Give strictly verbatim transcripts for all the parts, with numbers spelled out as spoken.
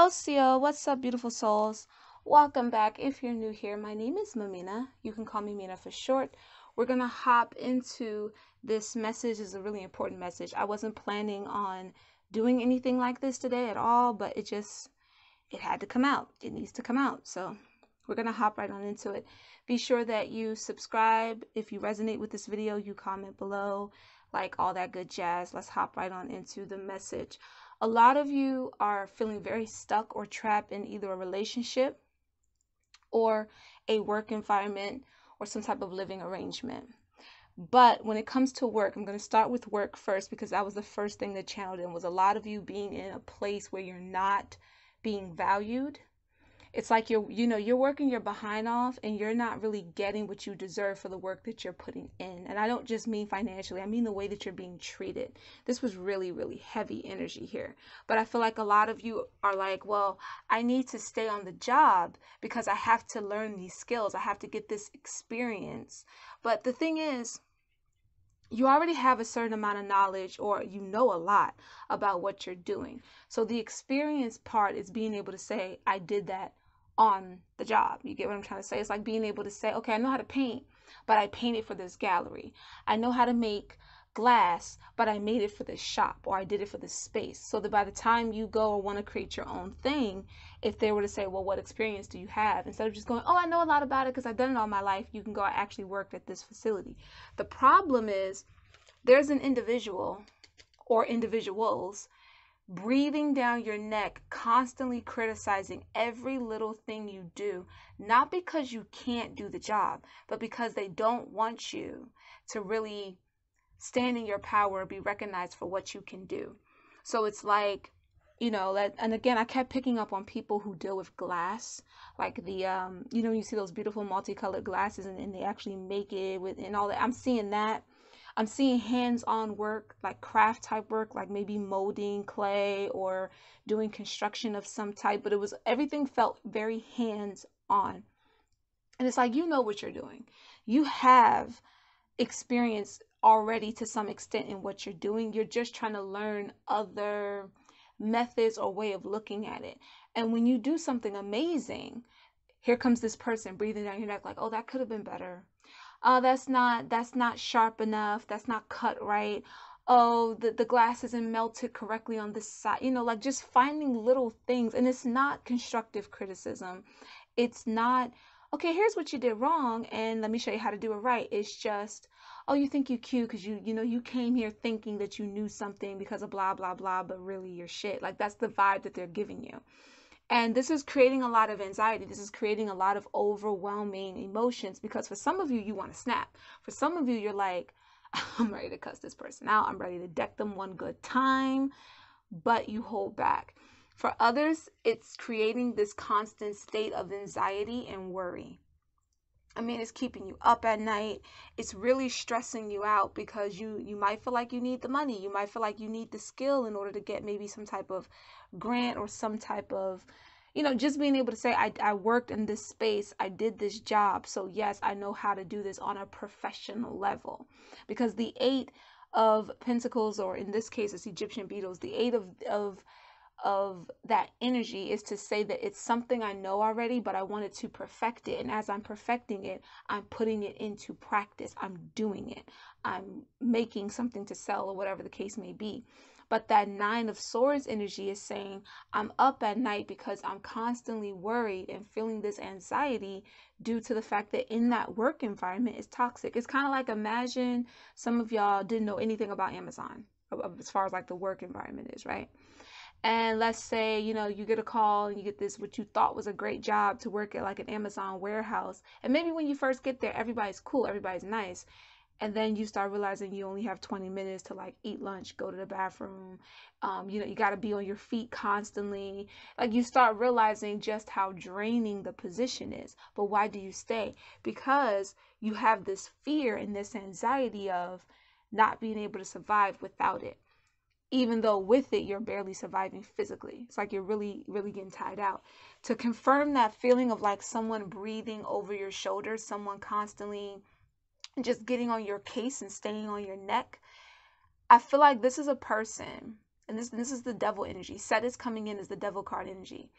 Osio, what's up, beautiful souls? Welcome back. If you're new here, my name is Mamina. You can call me Mina for short. We're going to hop into this message. It's a really important message. I wasn't planning on doing anything like this today at all, but it just, it had to come out. It needs to come out. So we're going to hop right on into it. Be sure that you subscribe. If you resonate with this video, you comment below, like all that good jazz. Let's hop right on into the message. A lot of you are feeling very stuck or trapped in either a relationship or a work environment or some type of living arrangement. But when it comes to work, I'm going to start with work first, because that was the first thing that channeled in, was a lot of you being in a place where you're not being valued. It's like you're, you know, you're working your behind off and you're not really getting what you deserve for the work that you're putting in. And I don't just mean financially, I mean the way that you're being treated. This was really, really heavy energy here. But I feel like a lot of you are like, well, I need to stay on the job because I have to learn these skills. I have to get this experience. But the thing is, you already have a certain amount of knowledge, or you know a lot about what you're doing. So the experience part is being able to say, I did that on the job. You get what I'm trying to say? It's like being able to say, okay, I know how to paint, but I painted for this gallery. I know how to make glass, but I made it for this shop, or I did it for this space. So that by the time you go or want to create your own thing, if they were to say, well, what experience do you have? Instead of just going, oh, I know a lot about it because I've done it all my life, you can go, I actually worked at this facility. The problem is there's an individual or individuals breathing down your neck, constantly criticizing every little thing you do, not because you can't do the job, but because they don't want you to really stand in your power, be recognized for what you can do. So it's like, you know, that, and again, I kept picking up on people who deal with glass, like the, um, you know, you see those beautiful multicolored glasses and, and they actually make it with, and all that. I'm seeing that. I'm seeing hands-on work, like craft type work, like maybe molding clay or doing construction of some type, but it was, everything felt very hands-on. And it's like, you know what you're doing. You have experience already to some extent in what you're doing. You're just trying to learn other methods or way of looking at it. And when you do something amazing, here comes this person breathing down your neck like, oh, that could have been better. Oh, that's not that's not sharp enough. That's not cut right. Oh, the, the glass isn't melted correctly on this side. You know, like just finding little things. And it's not constructive criticism. It's not, okay, here's what you did wrong and let me show you how to do it right. It's just, oh, you think you're cute because you, you know, you came here thinking that you knew something because of blah, blah, blah, but really you're shit. Like that's the vibe that they're giving you. And this is creating a lot of anxiety. This is creating a lot of overwhelming emotions, because for some of you, you want to snap. For some of you, you're like, I'm ready to cuss this person out. I'm ready to deck them one good time, but you hold back. For others, it's creating this constant state of anxiety and worry. I mean, it's keeping you up at night. It's really stressing you out because you, you might feel like you need the money. You might feel like you need the skill in order to get maybe some type of grant or some type of, you know, just being able to say, I, I worked in this space. I did this job. So yes, I know how to do this on a professional level. Because the eight of Pentacles, or in this case, it's Egyptian beetles, the eight of, of of that energy is to say that it's something I know already, but I wanted to perfect it. And as I'm perfecting it, I'm putting it into practice. I'm doing it. I'm making something to sell or whatever the case may be. But that nine of swords energy is saying I'm up at night because I'm constantly worried and feeling this anxiety due to the fact that in that work environment is toxic. It's kind of like, imagine some of y'all didn't know anything about Amazon as far as like the work environment is, right? And let's say, you know, you get a call and you get this, what you thought was a great job to work at like an Amazon warehouse. And maybe when you first get there, everybody's cool, everybody's nice. And then you start realizing you only have twenty minutes to like eat lunch, go to the bathroom. Um, you know, you got to be on your feet constantly. Like you start realizing just how draining the position is. But why do you stay? Because you have this fear and this anxiety of not being able to survive without it. Even though with it, you're barely surviving physically. It's like you're really, really getting tied out. To confirm that feeling of like someone breathing over your shoulder, someone constantly just getting on your case and staying on your neck, I feel like this is a person and this this is the devil energy. Set is coming in as the devil card energy,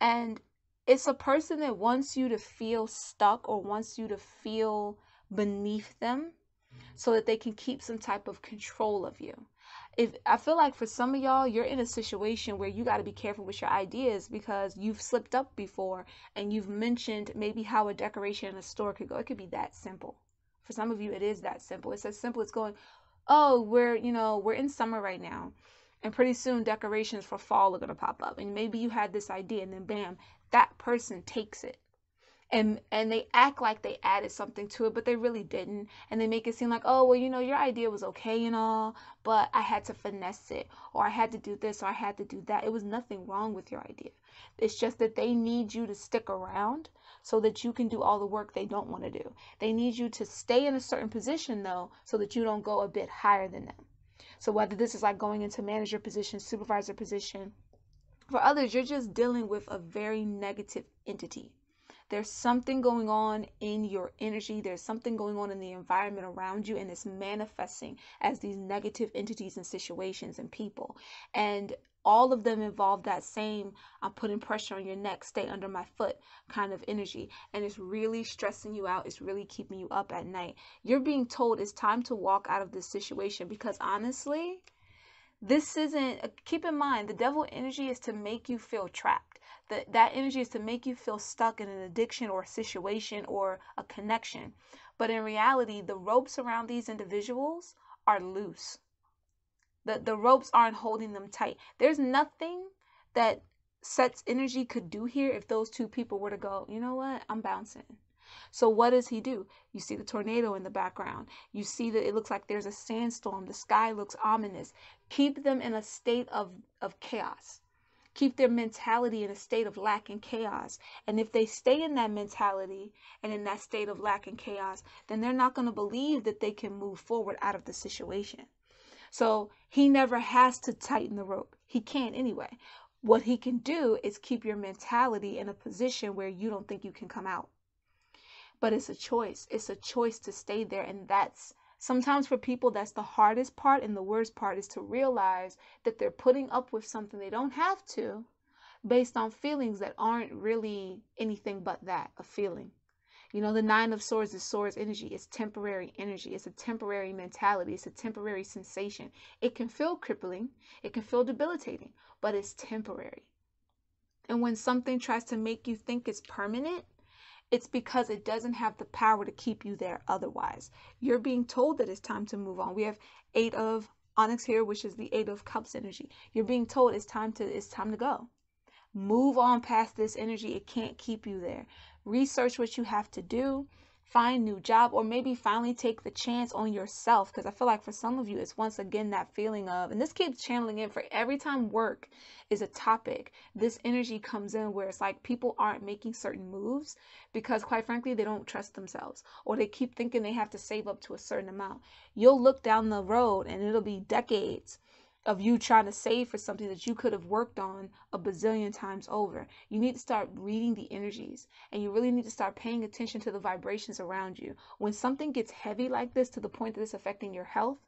and it's a person that wants you to feel stuck or wants you to feel beneath them so that they can keep some type of control of you. If I feel like for some of y'all, you're in a situation where you got to be careful with your ideas because you've slipped up before and you've mentioned maybe how a decoration in a store could go. It could be that simple. For some of you, it is that simple. It's as simple as going, oh, we're, you know, we're in summer right now, and pretty soon decorations for fall are going to pop up. And maybe you had this idea, and then bam, that person takes it. And and they act like they added something to it, but they really didn't. And they make it seem like, oh, well, you know, your idea was okay and all, but I had to finesse it, or I had to do this, or I had to do that. It was nothing wrong with your idea. It's just that they need you to stick around so that you can do all the work they don't want to do. They need you to stay in a certain position, though, so that you don't go a bit higher than them. So whether this is like going into manager position, supervisor position, for others, you're just dealing with a very negative entity. There's something going on in your energy. There's something going on in the environment around you, and it's manifesting as these negative entities and situations and people. And all of them involve that same, I'm putting pressure on your neck, stay under my foot kind of energy. And it's really stressing you out. It's really keeping you up at night. You're being told it's time to walk out of this situation because honestly, this isn't, keep in mind, the devil energy is to make you feel trapped. That that energy is to make you feel stuck in an addiction or a situation or a connection. But in reality, the ropes around these individuals are loose. The, the ropes aren't holding them tight. There's nothing that Set's energy could do here if those two people were to go, you know what, I'm bouncing. So what does he do? You see the tornado in the background. You see that it looks like there's a sandstorm. The sky looks ominous. Keep them in a state of, of chaos. Keep their mentality in a state of lack and chaos. And if they stay in that mentality and in that state of lack and chaos, then they're not going to believe that they can move forward out of the situation. So he never has to tighten the rope. He can't anyway. What he can do is keep your mentality in a position where you don't think you can come out. But it's a choice. It's a choice to stay there. And that's sometimes for people, that's the hardest part. And the worst part is to realize that they're putting up with something they don't have to based on feelings that aren't really anything but that, a feeling. You know, the Nine of Swords is Swords energy. It's temporary energy. It's a temporary mentality. It's a temporary sensation. It can feel crippling. It can feel debilitating, but it's temporary. And when something tries to make you think it's permanent, it's because it doesn't have the power to keep you there otherwise. You're being told that it's time to move on. We have Eight of Onyx here, which is the Eight of Cups energy. You're being told it's time to it's time to go. Move on past this energy. It can't keep you there. Research what you have to do. Find new job, or maybe finally take the chance on yourself, because I feel like for some of you, it's once again that feeling of, and this keeps channeling in for every time work is a topic, this energy comes in where it's like people aren't making certain moves because quite frankly, they don't trust themselves, or they keep thinking they have to save up to a certain amount. You'll look down the road and it'll be decades of you trying to save for something that you could have worked on a bazillion times over. You need to start reading the energies, and you really need to start paying attention to the vibrations around you. When something gets heavy like this to the point that it's affecting your health,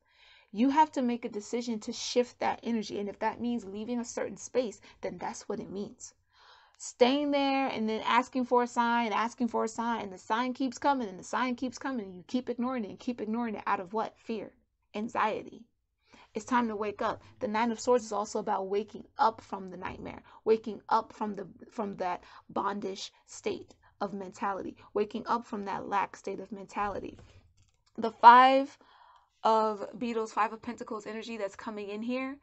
you have to make a decision to shift that energy. And if that means leaving a certain space, then that's what it means. Staying there and then asking for a sign, asking for a sign, and the sign keeps coming and the sign keeps coming, and you keep ignoring it and keep ignoring it out of what? Fear, anxiety. It's time to wake up. The Nine of Swords is also about waking up from the nightmare, waking up from the from that bondage state of mentality, waking up from that lack state of mentality. The Five of Beetles, Five of Pentacles energy that's coming in here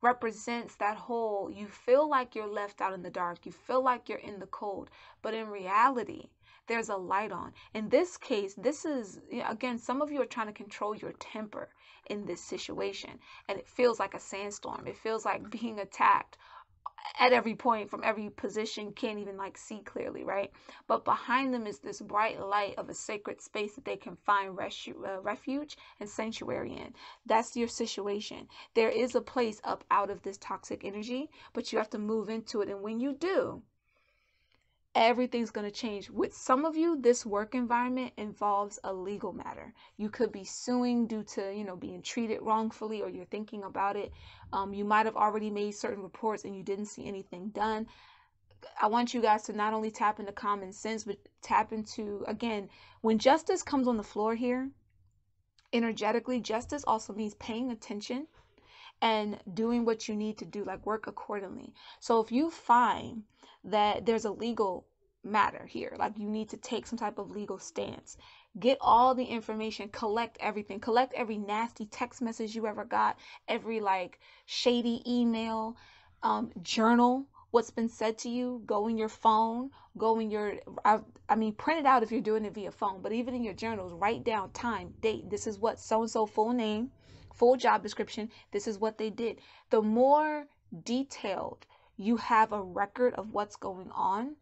represents that whole, you feel like you're left out in the dark, you feel like you're in the cold, but in reality, there's a light on. In this case, this is, again, some of you are trying to control your temper in this situation. And it feels like a sandstorm. It feels like being attacked at every point from every position. Can't even like see clearly, right? But behind them is this bright light of a sacred space that they can find res- uh, refuge and sanctuary in. That's your situation. There is a place up out of this toxic energy, but you have to move into it. And when you do, everything's going to change. With some of you, this work environment involves a legal matter. You could be suing due to, you know, being treated wrongfully, or you're thinking about it. Um, you might have already made certain reports and you didn't see anything done. I want you guys to not only tap into common sense, but tap into, again, when justice comes on the floor here, energetically, justice also means paying attention and doing what you need to do, like work accordingly. So if you find that there's a legal matter here, like you need to take some type of legal stance, get all the information, collect everything, collect every nasty text message you ever got, every like shady email, um, journal what's been said to you, go in your phone, go in your, I, I mean, print it out if you're doing it via phone, but even in your journals, write down time, date, this is what so-and-so, full name, full job description, this is what they did. The more detailed you have a record of what's going on,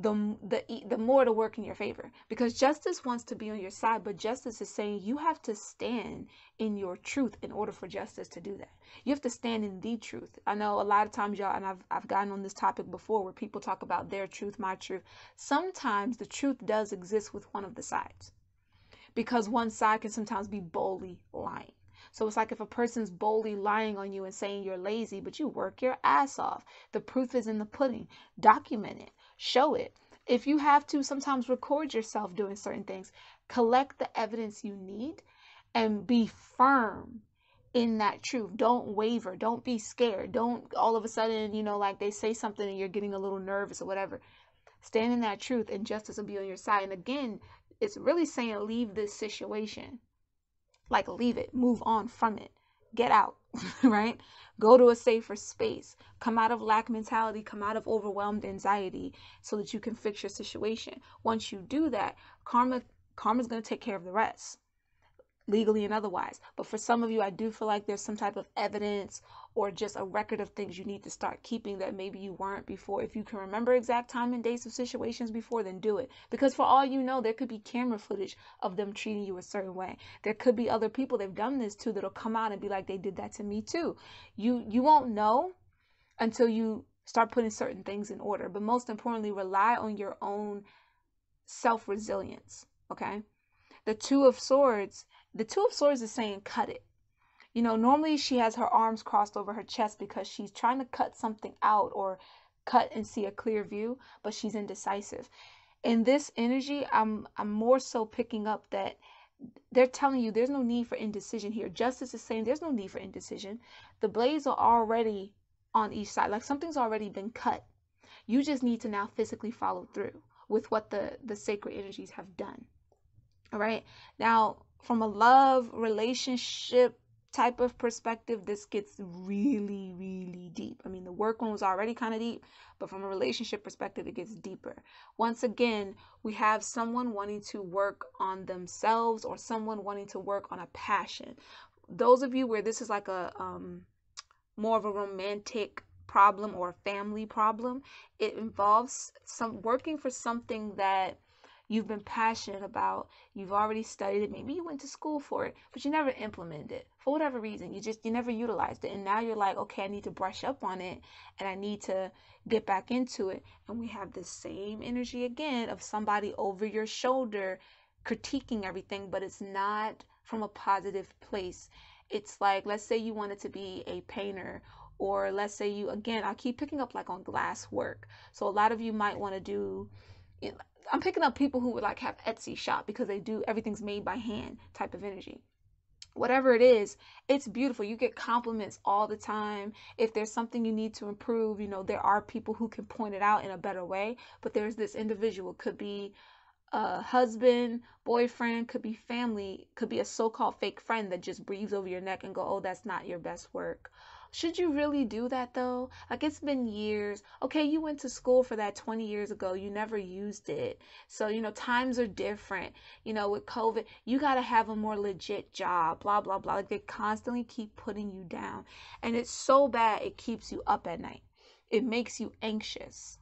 the, the, the more it'll work in your favor, because justice wants to be on your side, but justice is saying you have to stand in your truth in order for justice to do that. You have to stand in the truth. I know a lot of times y'all, and I've, I've gotten on this topic before where people talk about their truth, my truth. Sometimes the truth does exist with one of the sides, because one side can sometimes be boldly lying. So it's like if a person's boldly lying on you and saying you're lazy, but you work your ass off. The proof is in the pudding. Document it. Show it. If you have to, sometimes record yourself doing certain things. Collect the evidence you need and be firm in that truth. Don't waver. Don't be scared. Don't all of a sudden, you know, like they say something and you're getting a little nervous or whatever. Stand in that truth and justice will be on your side. And again, it's really saying leave this situation. Like leave it, move on from it, get out, right? Go to a safer space, come out of lack mentality, come out of overwhelmed anxiety so that you can fix your situation. Once you do that, karma, karma's going to take care of the rest, legally and otherwise. But for some of you, I do feel like there's some type of evidence or just a record of things you need to start keeping that maybe you weren't before. If you can remember exact time and dates of situations before, then do it. Because for all you know, there could be camera footage of them treating you a certain way. There could be other people they've done this to that'll come out and be like, they did that to me too. You, you won't know until you start putting certain things in order. But most importantly, rely on your own self-resilience, okay? The Two of Swords, the Two of Swords is saying cut it. You know, normally she has her arms crossed over her chest because she's trying to cut something out or cut and see a clear view, but she's indecisive. In this energy, I'm, I'm more so picking up that they're telling you there's no need for indecision here. Justice is saying there's no need for indecision. The blades are already on each side. Like something's already been cut. You just need to now physically follow through with what the, the sacred energies have done. All right. Now, from a love relationship type of perspective, this gets really, really deep. I mean, the work one was already kind of deep, but from a relationship perspective, it gets deeper. Once again, we have someone wanting to work on themselves or someone wanting to work on a passion. Those of you where this is like a um, more of a romantic problem or a family problem, it involves some working for something that you've been passionate about, you've already studied it, maybe you went to school for it, but you never implemented it for whatever reason. You just, you never utilized it. And now you're like, okay, I need to brush up on it and I need to get back into it. And we have the same energy again of somebody over your shoulder critiquing everything, but it's not from a positive place. It's like, let's say you wanted to be a painter, or let's say you, again, I keep picking up like on glass work. So a lot of you might want to do, you know, I'm picking up people who would like have Etsy shop because they do everything's made by hand type of energy. Whatever it is, it's beautiful. You get compliments all the time. If there's something you need to improve, you know, there are people who can point it out in a better way, but there's this individual, could be a husband, boyfriend, could be family, could be a so-called fake friend that just breathes over your neck and go, oh, that's not your best work. Should you really do that though? Like it's been years. Okay, you went to school for that twenty years ago. You never used it. So, you know, times are different. You know, with COVID, you got to have a more legit job, blah, blah, blah. Like they constantly keep putting you down. And it's so bad, it keeps you up at night. It makes you anxious.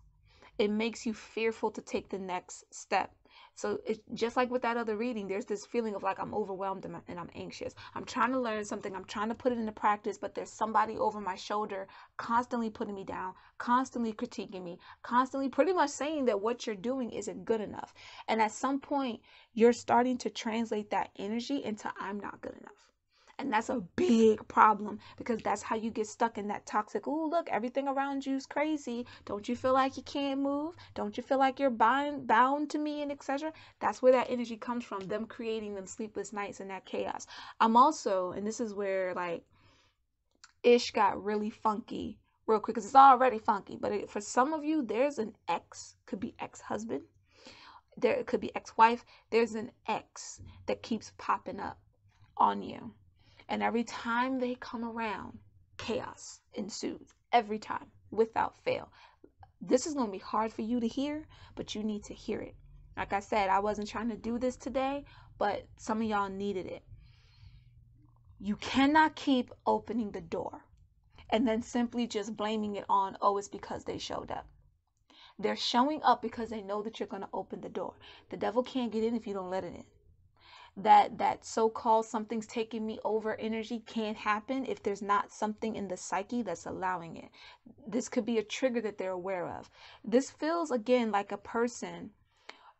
It makes you fearful to take the next step. So it's just like with that other reading, there's this feeling of like I'm overwhelmed and, and I'm anxious. I'm trying to learn something. I'm trying to put it into practice, but there's somebody over my shoulder constantly putting me down, constantly critiquing me, constantly pretty much saying that what you're doing isn't good enough. And at some point, you're starting to translate that energy into I'm not good enough. And that's a big problem, because that's how you get stuck in that toxic, ooh, look, everything around you is crazy. Don't you feel like you can't move? Don't you feel like you're bind, bound to me, and et cetera? That's where that energy comes from, them creating them sleepless nights and that chaos. I'm also, and this is where, like, ish got really funky real quick, because it's already funky. But it, for some of you, there's an ex, could be ex-husband. There could be ex-wife. There's an ex that keeps popping up on you. And every time they come around, chaos ensues. Every time, without fail. This is going to be hard for you to hear, but you need to hear it. Like I said, I wasn't trying to do this today, but some of y'all needed it. You cannot keep opening the door and then simply just blaming it on, oh, it's because they showed up. They're showing up because they know that you're going to open the door. The devil can't get in if you don't let it in. That that so-called something's taking me over energy can't happen if there's not something in the psyche that's allowing it. This could be a trigger that they're aware of. This feels, again, like a person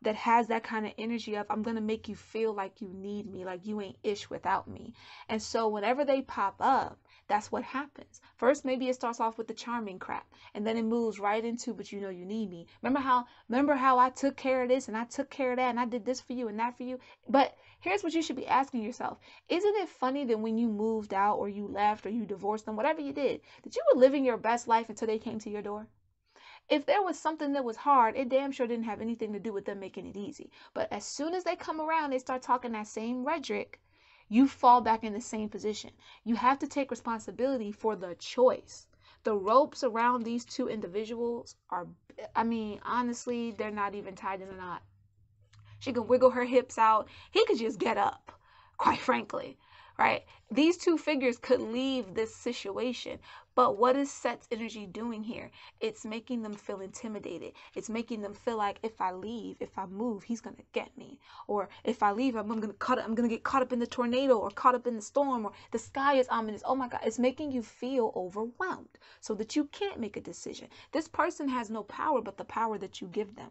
that has that kind of energy of, I'm going to make you feel like you need me, like you ain't ish without me. And so whenever they pop up, that's what happens. First, maybe it starts off with the charming crap, and then it moves right into, but you know you need me. Remember how, remember how I took care of this, and I took care of that, and I did this for you and that for you? But here's what you should be asking yourself. Isn't it funny that when you moved out, or you left, or you divorced them, whatever you did, that you were living your best life until they came to your door? If there was something that was hard, it damn sure didn't have anything to do with them making it easy. But as soon as they come around, they start talking that same rhetoric, you fall back in the same position. You have to take responsibility for the choice. The ropes around these two individuals are, I mean, honestly, they're not even tied in a knot. She can wiggle her hips out. He could just get up, quite frankly, right? These two figures could leave this situation. But what is Set's energy doing here? It's making them feel intimidated. It's making them feel like if I leave, if I move, he's going to get me. Or if I leave, I'm going to I'm going to get caught up in the tornado, or caught up in the storm, or the sky is ominous. Oh my God, it's making you feel overwhelmed so that you can't make a decision. This person has no power but the power that you give them.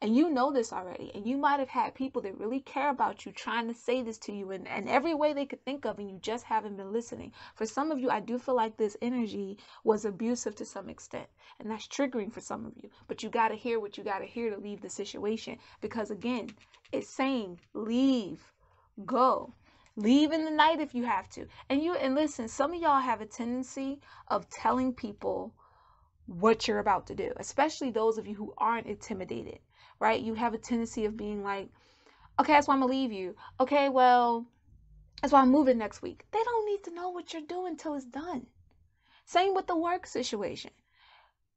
And you know this already, and you might have had people that really care about you trying to say this to you in, in every way they could think of, and you just haven't been listening. For some of you, I do feel like this energy was abusive to some extent, and that's triggering for some of you. But you got to hear what you got to hear to leave the situation, because again, it's saying leave, go. Leave in the night if you have to. And you and listen, some of y'all have a tendency of telling people what you're about to do, especially those of you who aren't intimidated. Right? You have a tendency of being like, okay, that's why I'm going to leave you. Okay, well, that's why I'm moving next week. They don't need to know what you're doing till it's done. Same with the work situation.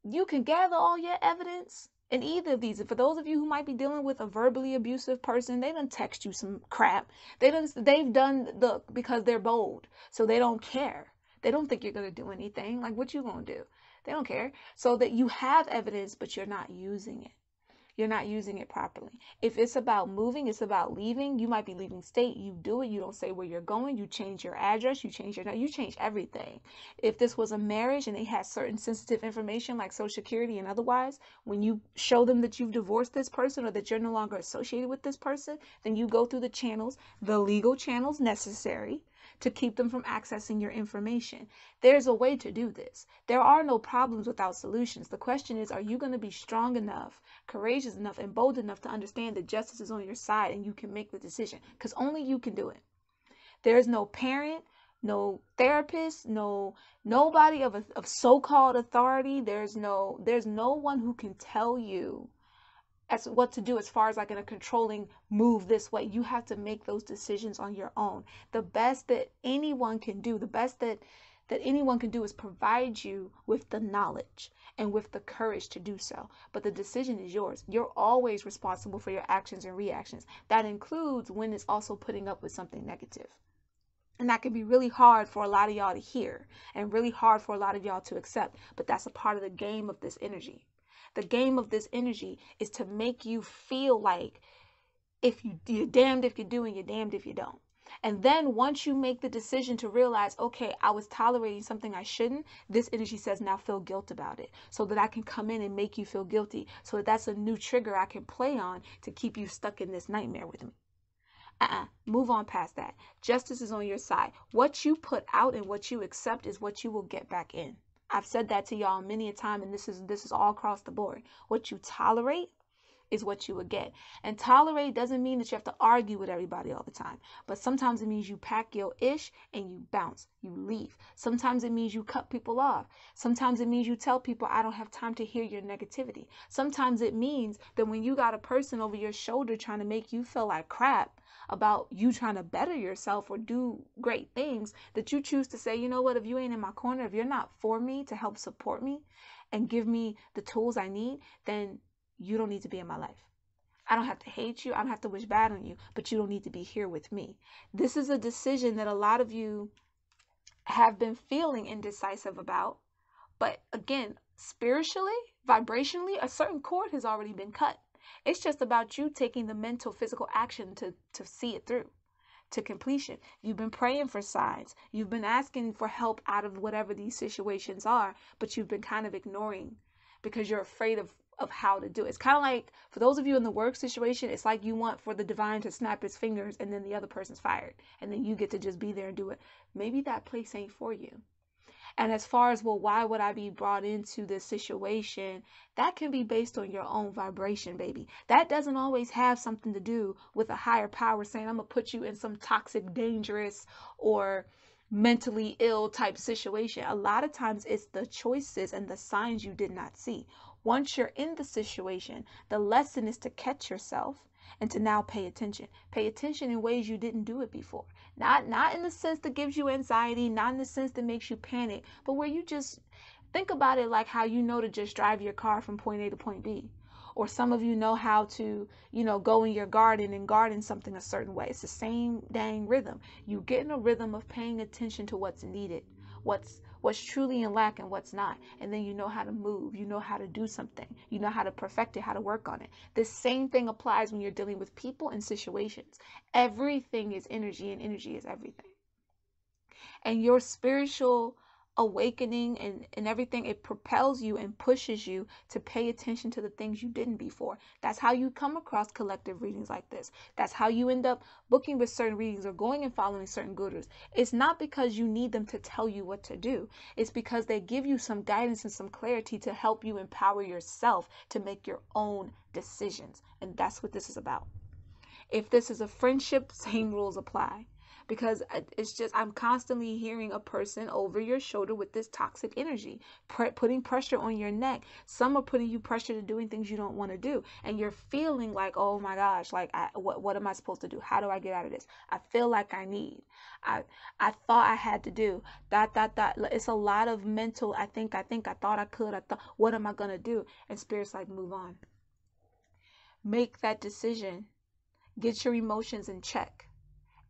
You can gather all your evidence in either of these. And for those of you who might be dealing with a verbally abusive person, they done text you some crap. They done, they've done, look, because they're bold. So they don't care. They don't think you're going to do anything. Like, what you going to do? They don't care. So that you have evidence, but you're not using it. You're not using it properly. If it's about moving, it's about leaving. You might be leaving state. You do it. You don't say where you're going. You change your address. You change your, you change everything. If this was a marriage and they had certain sensitive information like Social Security and otherwise, when you show them that you've divorced this person or that you're no longer associated with this person, then you go through the channels, the legal channels necessary to keep them from accessing your information. There's a way to do this. There are no problems without solutions. The question is, are you going to be strong enough, courageous enough, and bold enough to understand that justice is on your side and you can make the decision? Because only you can do it. There's no parent, no therapist, no nobody of, a, of so-called authority. There's no, there's no one who can tell you as what to do as far as like in a controlling move this way. You have to make those decisions on your own. The best that anyone can do, the best that, that anyone can do is provide you with the knowledge and with the courage to do so. But the decision is yours. You're always responsible for your actions and reactions. That includes when it's also putting up with something negative. And that can be really hard for a lot of y'all to hear and really hard for a lot of y'all to accept. But that's a part of the game of this energy. The game of this energy is to make you feel like if you, you're damned if you do and you're damned if you don't. And then once you make the decision to realize, okay, I was tolerating something I shouldn't, this energy says now feel guilt about it so that I can come in and make you feel guilty. So that that's a new trigger I can play on to keep you stuck in this nightmare with me. Uh-uh. Move on past that. Justice is on your side. What you put out and what you accept is what you will get back in. I've said that to y'all many a time, and this is this is all across the board. What you tolerate is what you would get. And tolerate doesn't mean that you have to argue with everybody all the time, but sometimes it means you pack your ish and you bounce, you leave. Sometimes it means you cut people off. Sometimes it means you tell people, I don't have time to hear your negativity. Sometimes it means that when you got a person over your shoulder trying to make you feel like crap about you trying to better yourself or do great things, that you choose to say, you know what, if you ain't in my corner, if you're not for me to help support me and give me the tools I need, then you don't need to be in my life. I don't have to hate you. I don't have to wish bad on you, but you don't need to be here with me. This is a decision that a lot of you have been feeling indecisive about. But again, spiritually, vibrationally, a certain cord has already been cut. It's just about you taking the mental, physical action to, to see it through to completion. You've been praying for signs. You've been asking for help out of whatever these situations are, but you've been kind of ignoring because you're afraid of of how to do it. It's kind of like, for those of you in the work situation, it's like you want for the divine to snap his fingers and then the other person's fired. And then you get to just be there and do it. Maybe that place ain't for you. And as far as, well, why would I be brought into this situation? That can be based on your own vibration, baby. That doesn't always have something to do with a higher power saying, I'm going to put you in some toxic, dangerous, or mentally ill type situation. A lot of times it's the choices and the signs you did not see. Once you're in the situation, the lesson is to catch yourself and to now pay attention. Pay attention in ways you didn't do it before. Not not in the sense that gives you anxiety, not in the sense that makes you panic, but where you just think about it like how you know to just drive your car from point A to point B. Or some of you know how to, you know, go in your garden and garden something a certain way. It's the same dang rhythm. You get in a rhythm of paying attention to what's needed, what's what's truly in lack and what's not. And then you know how to move, you know how to do something, you know how to perfect it, how to work on it. The same thing applies when you're dealing with people and situations. Everything is energy and energy is everything. And your spiritual awakening and, and everything, it propels you and pushes you to pay attention to the things you didn't before. That's how you come across collective readings like this. That's how you end up booking with certain readings or going and following certain gurus. It's not because you need them to tell you what to do. It's because they give you some guidance and some clarity to help you empower yourself to make your own decisions. And that's what this is about. If this is a friendship, same rules apply. Because it's just, I'm constantly hearing a person over your shoulder with this toxic energy, pr- putting pressure on your neck. Some are putting you pressure to doing things you don't want to do. And you're feeling like, oh my gosh, like, I, what, what am I supposed to do? How do I get out of this? I feel like I need. I I thought I had to do. That, that, that. It's a lot of mental, I think, I think, I thought I could. I thought, what am I going to do? And Spirit's like, move on. Make that decision. Get your emotions in check.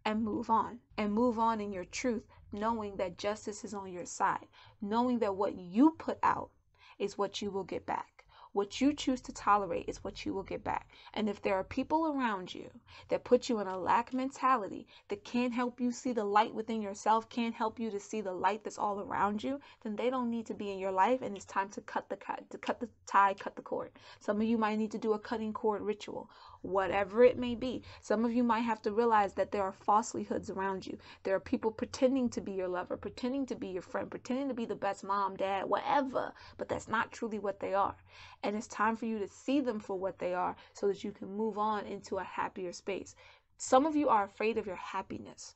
And move on. And move on in your truth, knowing that justice is on your side. Knowing that what you put out is what you will get back. What you choose to tolerate is what you will get back. And if there are people around you that put you in a lack mentality, that can't help you see the light within yourself, can't help you to see the light that's all around you, then they don't need to be in your life, and it's time to cut the, to cut the tie, cut the cord. Some of you might need to do a cutting cord ritual. Whatever it may be. Some of you might have to realize that there are falsehoods around you. There are people pretending to be your lover, pretending to be your friend, pretending to be the best mom, dad, whatever, but that's not truly what they are. And it's time for you to see them for what they are so that you can move on into a happier space. Some of you are afraid of your happiness.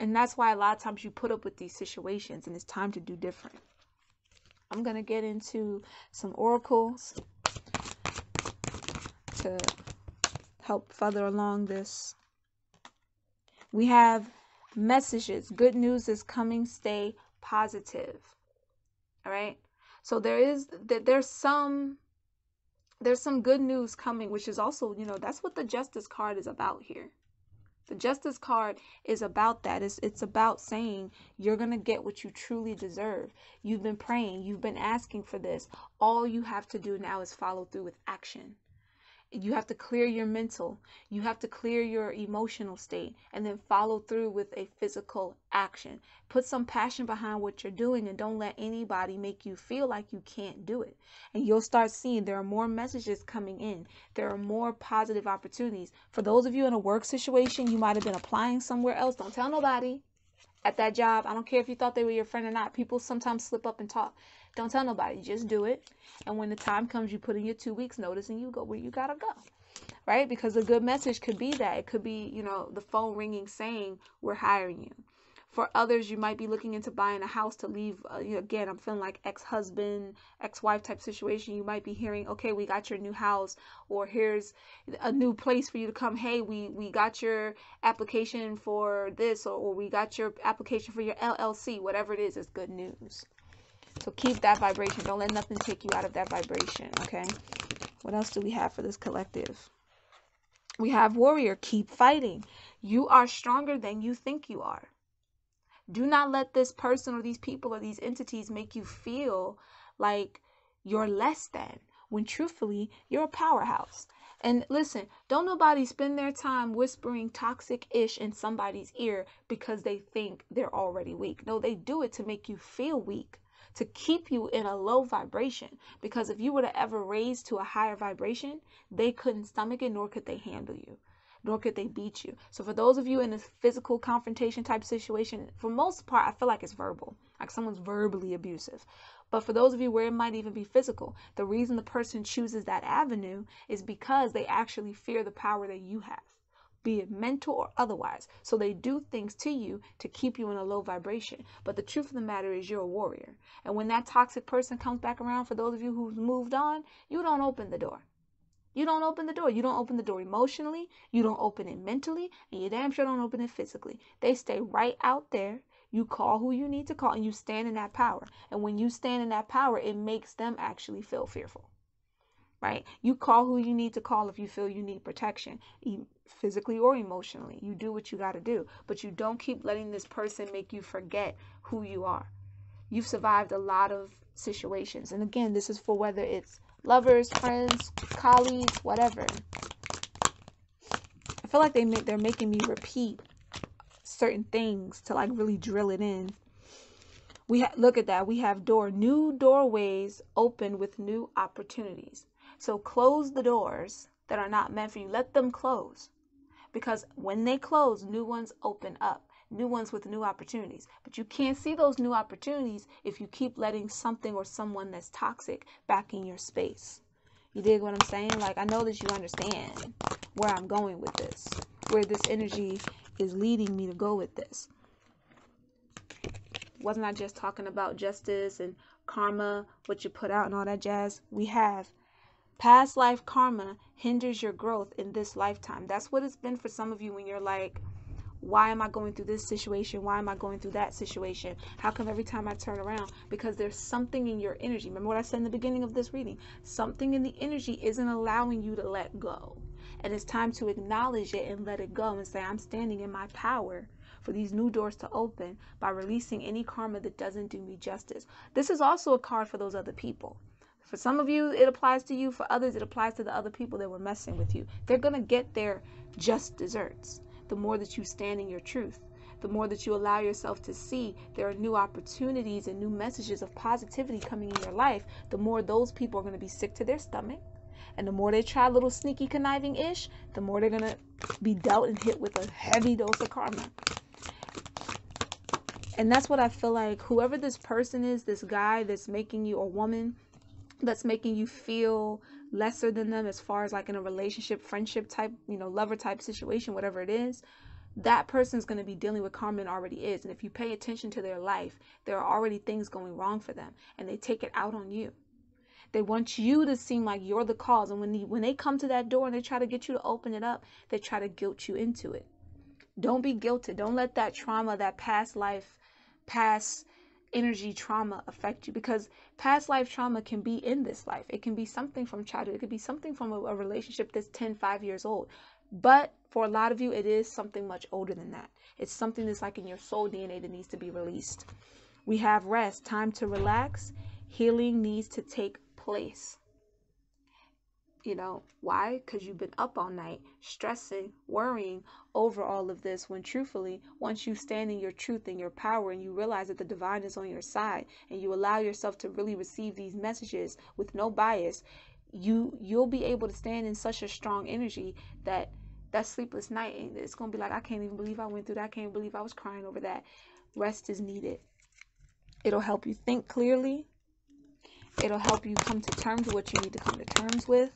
And that's why a lot of times you put up with these situations, and it's time to do different. I'm going to get into some oracles to help further along this. We have messages. Good news is coming. Stay positive. All right. So there is that. There's some. There's some good news coming, which is also, you know, that's what the justice card is about here. The justice card is about that. It's, it's about saying you're going to get what you truly deserve. You've been praying. You've been asking for this. All you have to do now is follow through with action. you have to clear your mental, you have to clear your emotional state, and then follow through with a physical action. Put some passion behind what you're doing and don't let anybody make you feel like you can't do it. And you'll start seeing there are more messages coming in. There are more positive opportunities. For those of you in a work situation, you might have been applying somewhere else. Don't tell nobody at that job. I don't care if you thought they were your friend or not. People sometimes slip up and talk. Don't tell nobody, just do it. And when the time comes, you put in your two weeks notice and you go where you gotta go, right? Because a good message could be that. It could be, you know, the phone ringing saying, we're hiring you. For others, you might be looking into buying a house to leave. Uh, you know, again, I'm feeling like ex-husband, ex-wife type situation. You might be hearing, okay, we got your new house, or here's a new place for you to come. Hey, we, we got your application for this, or, or we got your application for your L L C, whatever it is, it's good news. So keep that vibration. Don't let nothing take you out of that vibration, okay? What else do we have for this collective? We have warrior. Keep fighting. You are stronger than you think you are. Do not let this person or these people or these entities make you feel like you're less than, when truthfully, you're a powerhouse. And listen, don't nobody spend their time whispering toxic-ish in somebody's ear because they think they're already weak. No, they do it to make you feel weak, to keep you in a low vibration, because if you were to ever raise to a higher vibration, they couldn't stomach it, nor could they handle you, nor could they beat you. So for those of you in a physical confrontation type situation, for most part, I feel like it's verbal, like someone's verbally abusive. But for those of you where it might even be physical, the reason the person chooses that avenue is because they actually fear the power that you have, be it mental or otherwise. So they do things to you to keep you in a low vibration. But the truth of the matter is you're a warrior. And when that toxic person comes back around, for those of you who've moved on, you don't open the door. You don't open the door. You don't open the door emotionally. You don't open it mentally. And you damn sure don't open it physically. They stay right out there. You call who you need to call and you stand in that power. And when you stand in that power, it makes them actually feel fearful. Right? You call who you need to call if you feel you need protection, e- physically or emotionally. You do what you got to do, but you don't keep letting this person make you forget who you are. You've survived a lot of situations. And again, this is for whether it's lovers, friends, colleagues, whatever. I feel like they make, they're making me repeat certain things to like really drill it in. We ha- look at that. We have door, new doorways open with new opportunities. So close the doors that are not meant for you. Let them close, because when they close, new ones open up, new ones with new opportunities. But you can't see those new opportunities if you keep letting something or someone that's toxic back in your space. You dig what I'm saying? Like, I know that you understand where I'm going with this, where this energy is leading me to go with this. Wasn't I just talking about justice and karma, what you put out and all that jazz? We have past life karma hinders your growth in this lifetime. That's what it's been for some of you when you're like, why am I going through this situation? Why am I going through that situation? How come every time I turn around? Because there's something in your energy. Remember what I said in the beginning of this reading? Something in the energy isn't allowing you to let go. And it's time to acknowledge it and let it go and say, I'm standing in my power for these new doors to open by releasing any karma that doesn't do me justice. This is also a card for those other people. For some of you, it applies to you. For others, it applies to the other people that were messing with you. They're going to get their just desserts. The more that you stand in your truth, the more that you allow yourself to see there are new opportunities and new messages of positivity coming in your life, the more those people are going to be sick to their stomach. And the more they try little sneaky conniving-ish, the more they're going to be dealt and hit with a heavy dose of karma. And that's what I feel like whoever this person is, this guy that's making you, or woman, that's making you feel lesser than them as far as like in a relationship, friendship type, you know, lover type situation, whatever it is, that person's going to be dealing with karma and already is. And if you pay attention to their life, there are already things going wrong for them and they take it out on you. They want you to seem like you're the cause. And when they, when they come to that door and they try to get you to open it up, they try to guilt you into it. Don't be guilted. Don't let that trauma, that past life, past energy trauma affect you, because past life trauma can be in this life. It can be something from childhood. It could be something from a, a relationship that's ten, five years old. But for a lot of you, it is something much older than that. It's something that's like in your soul D N A that needs to be released. We have rest, time to relax. Healing needs to take place. You know, why? Because you've been up all night, stressing, worrying over all of this, when truthfully, once you stand in your truth and your power and you realize that the divine is on your side and you allow yourself to really receive these messages with no bias, you, you'll be able to stand in such a strong energy that that sleepless night, and it's going to be like, I can't even believe I went through that. I can't believe I was crying over that. Rest is needed. It'll help you think clearly. It'll help you come to terms with what you need to come to terms with.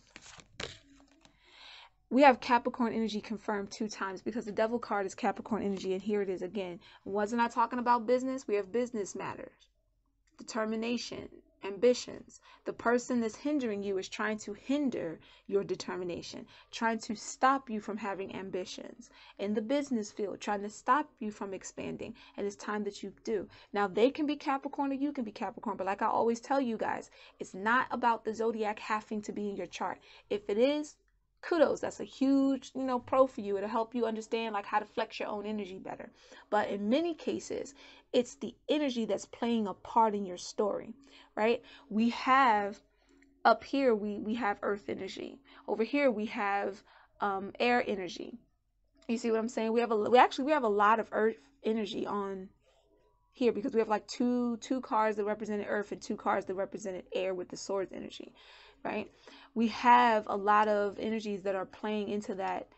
We have Capricorn energy confirmed two times because the devil card is Capricorn energy, and here it is again. Wasn't I talking about business? We have business matters, determination, ambitions. The person that's hindering you is trying to hinder your determination, trying to stop you from having ambitions in the business field, trying to stop you from expanding, and it's time that you do. Now, they can be Capricorn or you can be Capricorn, but like I always tell you guys, it's not about the zodiac having to be in your chart. If it is, kudos, that's a huge, you know, pro for you. It'll help you understand like how to flex your own energy better. But in many cases, it's the energy that's playing a part in your story, right? We have up here, we, we have earth energy. Over here, we have um, air energy. You see what I'm saying? We have a, we actually, we have a lot of earth energy on here because we have like two, two cards that represented earth and two cards that represented air with the swords energy. Right? We have a lot of energies that are playing into that,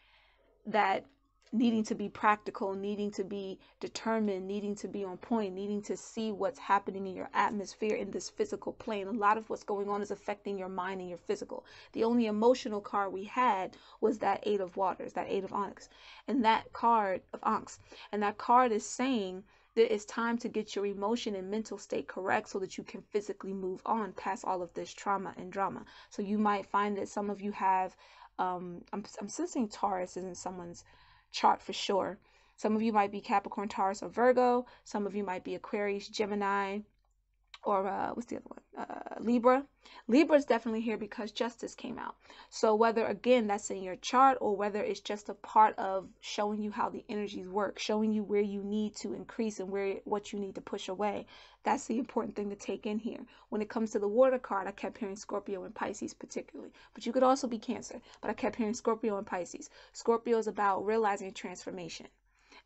that needing to be practical, needing to be determined, needing to be on point, needing to see what's happening in your atmosphere in this physical plane. A lot of what's going on is affecting your mind and your physical. The only emotional card we had was that Eight of Waters, that Eight of Onyx, and that card of Onyx. And that card is saying that it's time to get your emotion and mental state correct so that you can physically move on past all of this trauma and drama. So you might find that some of you have, um, I'm, I'm sensing Taurus is in someone's chart for sure. Some of you might be Capricorn, Taurus, or Virgo. Some of you might be Aquarius, Gemini, or uh, what's the other one? Uh, Libra. Libra is definitely here because justice came out. So whether, again, that's in your chart or whether it's just a part of showing you how the energies work, showing you where you need to increase and where what you need to push away, that's the important thing to take in here. When it comes to the water card, I kept hearing Scorpio and Pisces particularly, but you could also be Cancer, but I kept hearing Scorpio and Pisces. Scorpio is about realizing transformation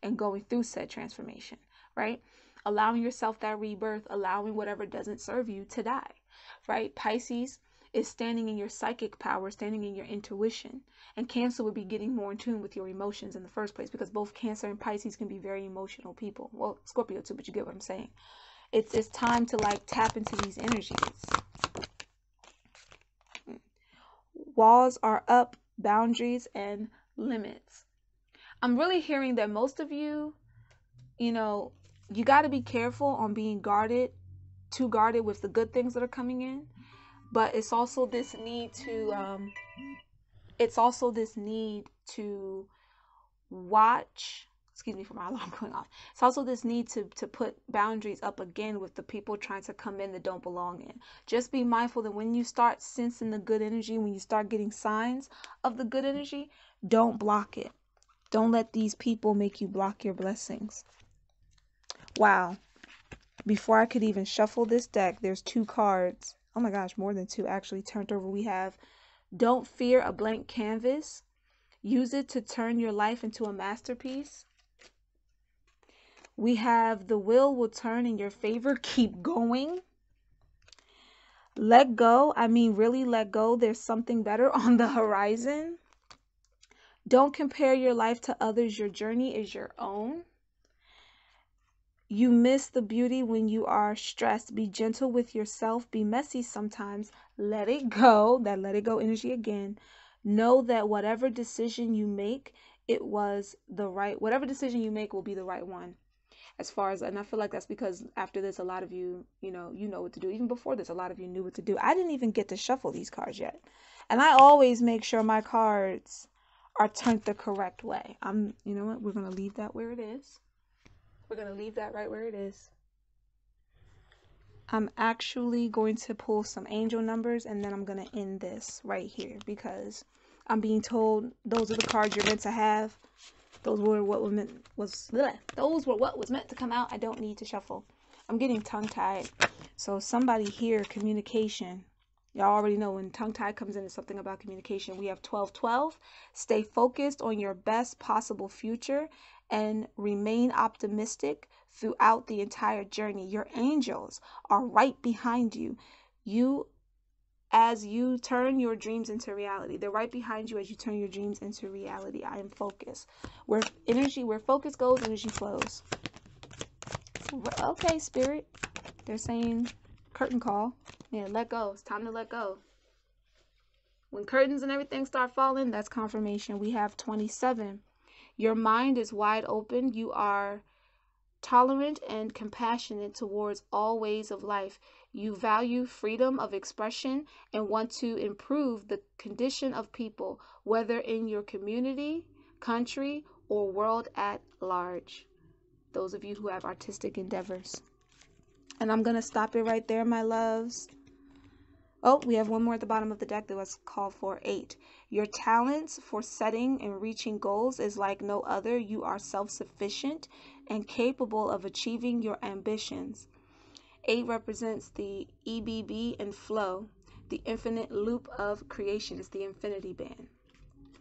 and going through said transformation, right? Allowing yourself that rebirth, allowing whatever doesn't serve you to die, right? Pisces is standing in your psychic power, standing in your intuition. And Cancer would be getting more in tune with your emotions in the first place, because both Cancer and Pisces can be very emotional people. Well, Scorpio too, but you get what I'm saying. It's, it's time to like tap into these energies. Walls are up, boundaries and limits. I'm really hearing that most of you, you know, you got to be careful on being guarded, too guarded with the good things that are coming in. But it's also this need to, um, it's also this need to watch, excuse me for my alarm going off. It's also this need to, to put boundaries up again with the people trying to come in that don't belong in. Just be mindful that when you start sensing the good energy, when you start getting signs of the good energy, don't block it. Don't let these people make you block your blessings. Wow, before I could even shuffle this deck, there's two cards. Oh my gosh, more than two actually turned over. We have, don't fear a blank canvas. Use it to turn your life into a masterpiece. We have, the wheel will turn in your favor. Keep going. Let go. I mean, really let go. There's something better on the horizon. Don't compare your life to others. Your journey is your own. You miss the beauty when you are stressed. Be gentle with yourself. Be messy sometimes. Let it go. That let it go energy again. Know that whatever decision you make, it was the right. Whatever decision you make will be the right one. As far as, and I feel like that's because after this, a lot of you, you know, you know what to do. Even before this, a lot of you knew what to do. I didn't even get to shuffle these cards yet. And I always make sure my cards are turned the correct way. I'm, you know what? We're going to leave that where it is. We're going to leave that right where it is. I'm actually going to pull some angel numbers and then I'm going to end this right here because I'm being told those are the cards you're meant to have. Those were what were meant was those were what was meant to come out. I don't need to shuffle. I'm getting tongue tied. So somebody here, communication. Y'all already know when tongue tie comes in, it's something about communication. We have twelve twelve. Stay focused on your best possible future and remain optimistic throughout the entire journey. Your angels are right behind you. You as you turn your dreams into reality. They're right behind you as you turn your dreams into reality. I am focused. Where energy, where focus goes, energy flows. Okay, spirit. They're saying curtain call. Yeah, let go. It's time to let go. When curtains and everything start falling, that's confirmation. We have twenty-seven. Your mind is wide open. You are tolerant and compassionate towards all ways of life. You value freedom of expression and want to improve the condition of people, whether in your community, country, or world at large. Those of you who have artistic endeavors. And I'm going to stop it right there, my loves. Oh, we have one more at the bottom of the deck that was called for, eight. Your talents for setting and reaching goals is like no other. You are self-sufficient and capable of achieving your ambitions. Eight represents the E B B and flow, the infinite loop of creation. It's the infinity band.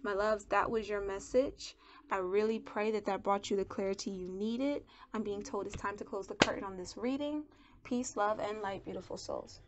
My loves, that was your message. I really pray that that brought you the clarity you needed. I'm being told it's time to close the curtain on this reading. Peace, love, and light, beautiful souls.